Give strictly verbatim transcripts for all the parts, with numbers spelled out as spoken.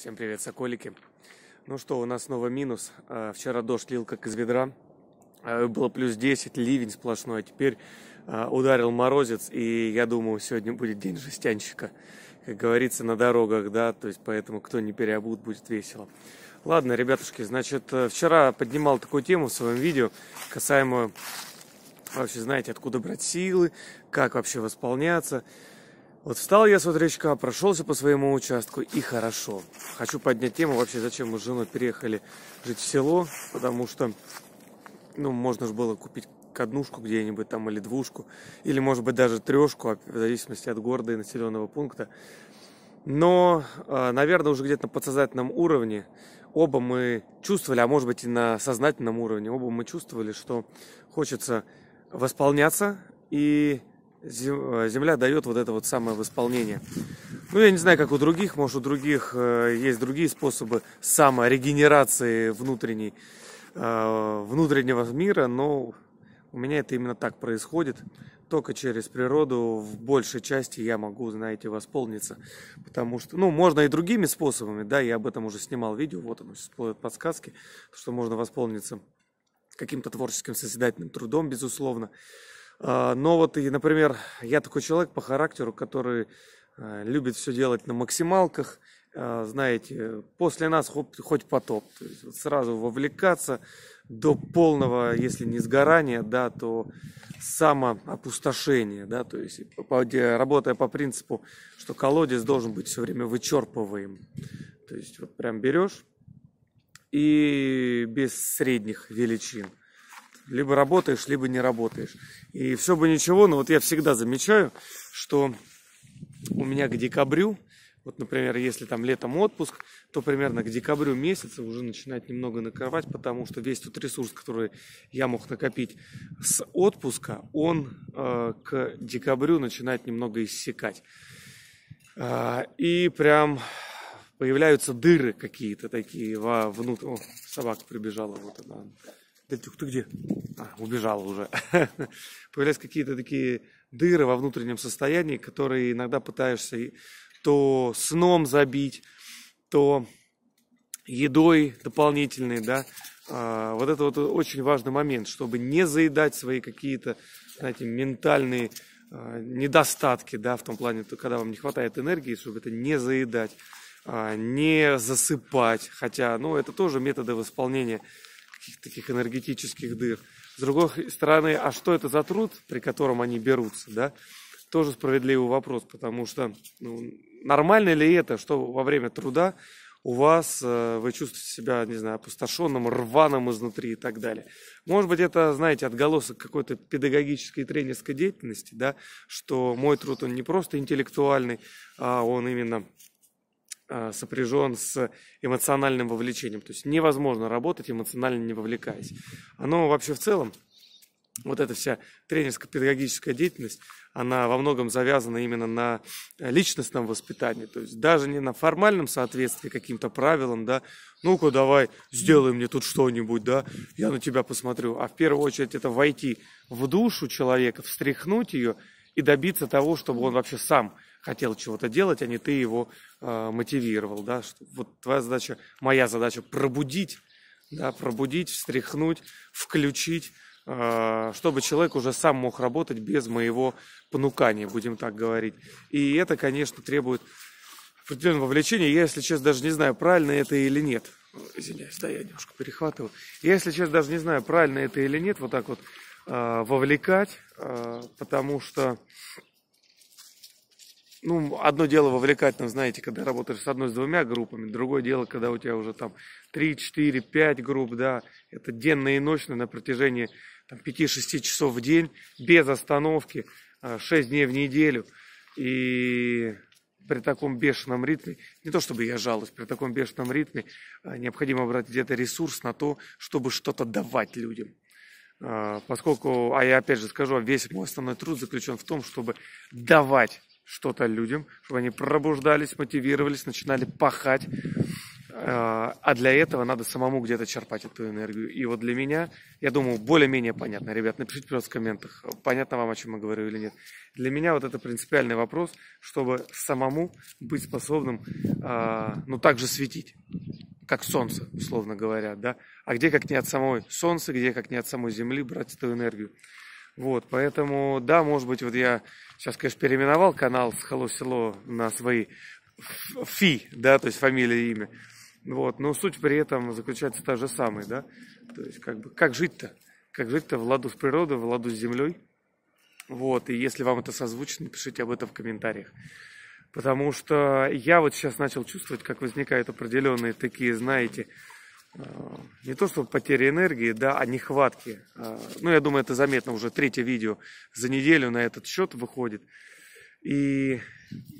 Всем привет, соколики. Ну что, у нас снова минус. Вчера дождь лил как из ведра. Было плюс десять, ливень сплошной. Теперь ударил морозец, и я думаю, сегодня будет день жестянщика. Как говорится, на дорогах, да, то есть поэтому кто не переобут, будет весело. Ладно, ребятушки, значит, вчера поднимал такую тему в своем видео, касаемо, вообще, знаете, откуда брать силы, как вообще восполняться. Вот встал я с утречка, прошелся по своему участку, и хорошо. Хочу поднять тему вообще, зачем мы с женой переехали жить в село, потому что, ну, можно же было купить однушку где-нибудь там или двушку, или, может быть, даже трешку, в зависимости от города и населенного пункта. Но, наверное, уже где-то на подсознательном уровне оба мы чувствовали, а может быть и на сознательном уровне, оба мы чувствовали, что хочется восполняться, и земля дает вот это вот самое восполнение. Ну, я не знаю, как у других, может, у других есть другие способы саморегенерации внутренней, внутреннего мира, но у меня это именно так происходит. Только через природу в большей части я могу, знаете, восполниться. Потому что, ну, можно и другими способами, да, я об этом уже снимал видео, вот оно сейчас всплывают подсказки, что можно восполниться каким-то творческим созидательным трудом, безусловно. Но вот, и, например, я такой человек по характеру, который любит все делать на максималках, знаете, после нас хоть потоп, то есть сразу вовлекаться до полного, если не сгорания, да, то самоопустошения, да, то есть работая по принципу, что колодец должен быть все время вычерпываем, то есть вот прям берешь и без средних величин. Либо работаешь, либо не работаешь. И все бы ничего, но вот я всегда замечаю, что у меня к декабрю, вот, например, если там летом отпуск, то примерно к декабрю месяца уже начинает немного накрывать, потому что весь тот ресурс, который я мог накопить с отпуска, он э, к декабрю начинает немного иссякать. Э, и прям появляются дыры какие-то такие во внутрь. О, собака прибежала, вот она. Да ты где? А, убежала уже. Появляются какие-то такие дыры во внутреннем состоянии, которые иногда пытаешься то сном забить, то едой дополнительной, да. А, вот это вот очень важный момент, чтобы не заедать свои какие-то, знаете, ментальные а, недостатки, да, в том плане, то, когда вам не хватает энергии, чтобы это не заедать, а, не засыпать. Хотя, ну, это тоже методы восполнения таких энергетических дыр. С другой стороны, а что это за труд, при котором они берутся, да? Тоже справедливый вопрос, потому что, ну, нормально ли это, что во время труда у вас э, вы чувствуете себя, не знаю, опустошенным, рваным изнутри и так далее. Может быть, это, знаете, отголосок какой-то педагогической и тренерской деятельности, да, что мой труд, он не просто интеллектуальный, а он именно сопряжен с эмоциональным вовлечением. То есть невозможно работать, эмоционально не вовлекаясь. Оно вообще в целом, вот эта вся тренерско-педагогическая деятельность, она во многом завязана именно на личностном воспитании. То есть даже не на формальном соответствии каким-то правилам, да, ну-ка давай, сделай мне тут что-нибудь, да, я на тебя посмотрю. А в первую очередь это войти в душу человека, встряхнуть ее и добиться того, чтобы он вообще сам хотел чего-то делать, а не ты его э, мотивировал, да, что, вот твоя задача, моя задача пробудить, да, пробудить, встряхнуть, включить, э, чтобы человек уже сам мог работать без моего понукания, будем так говорить. И это, конечно, требует определенного вовлечения. Я, если честно, даже не знаю, правильно это или нет. Извиняюсь, да, я немножко перехватываю. Я, если честно, даже не знаю, правильно это или нет, вот так вот э, вовлекать, э, потому что... Ну, одно дело вовлекать, там, знаете, когда работаешь с одной, с двумя группами, другое дело, когда у тебя уже там три, четыре, пять групп, да, это денно и ночно на протяжении пяти-шести часов в день, без остановки, шесть дней в неделю, и при таком бешеном ритме, не то чтобы я жалуюсь, при таком бешеном ритме необходимо брать где-то ресурс на то, чтобы что-то давать людям. Поскольку, а я опять же скажу, весь мой основной труд заключен в том, чтобы давать что-то людям, чтобы они пробуждались, мотивировались, начинали пахать, А для этого надо самому где-то черпать эту энергию. И вот для меня, я думаю, более-менее понятно. Ребят, напишите, пожалуйста, в комментах, понятно вам, о чем я говорю или нет. Для меня вот это принципиальный вопрос, чтобы самому быть способным, ну, так же светить, как солнце, условно говоря, да. А где как не от самой солнца, где как не от самой земли брать эту энергию. Вот, поэтому, да, может быть, вот я сейчас, конечно, переименовал канал с Hello, село на свои фи, да, то есть фамилия и имя. Вот, но суть при этом заключается та же самая, да, то есть как бы, как жить-то, как жить-то в ладу с природой, в ладу с землей, вот, и если вам это созвучно, пишите об этом в комментариях, потому что я вот сейчас начал чувствовать, как возникают определенные такие, знаете, не то что потери энергии, да, а нехватки, ну, я думаю, это заметно, уже третье видео за неделю на этот счет выходит, и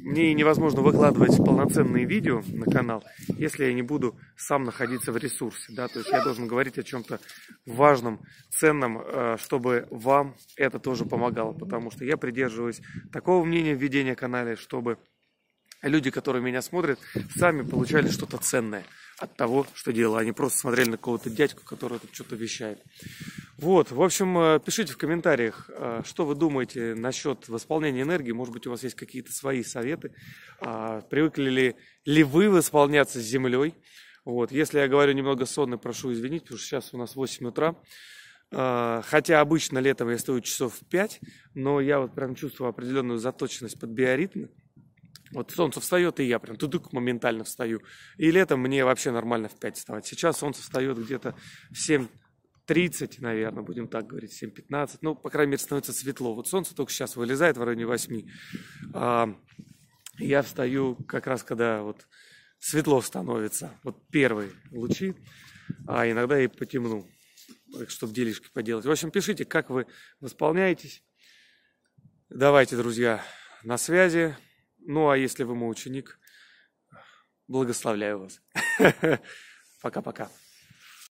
мне невозможно выкладывать полноценные видео на канал, если я не буду сам находиться в ресурсе, да, то есть я должен говорить о чем-то важном, ценном, чтобы вам это тоже помогало, потому что я придерживаюсь такого мнения введения канала, чтобы люди, которые меня смотрят, сами получали что-то ценное от того, что делаю, они просто смотрели на какого-то дядьку, который тут что-то вещает. Вот, в общем, пишите в комментариях, что вы думаете насчет восполнения энергии, может быть, у вас есть какие-то свои советы, привыкли ли, ли вы восполняться с землей. Вот, если я говорю немного сонно, прошу извинить, потому что сейчас у нас восемь утра, хотя обычно летом я стою часов в пять, но я вот прям чувствую определенную заточенность под биоритмы. Вот солнце встает, и я прям тудык моментально встаю. И летом мне вообще нормально в пять вставать. Сейчас солнце встает где-то в семь тридцать, наверное, будем так говорить, семь пятнадцать. Ну, по крайней мере, становится светло. Вот солнце только сейчас вылезает в районе восьми. А я встаю как раз, когда вот светло становится. Вот первые лучи, а иногда и потемну, чтобы делишки поделать. В общем, пишите, как вы восполняетесь. Давайте, друзья, на связи. Ну, а если вы мой ученик, благословляю вас. Пока-пока.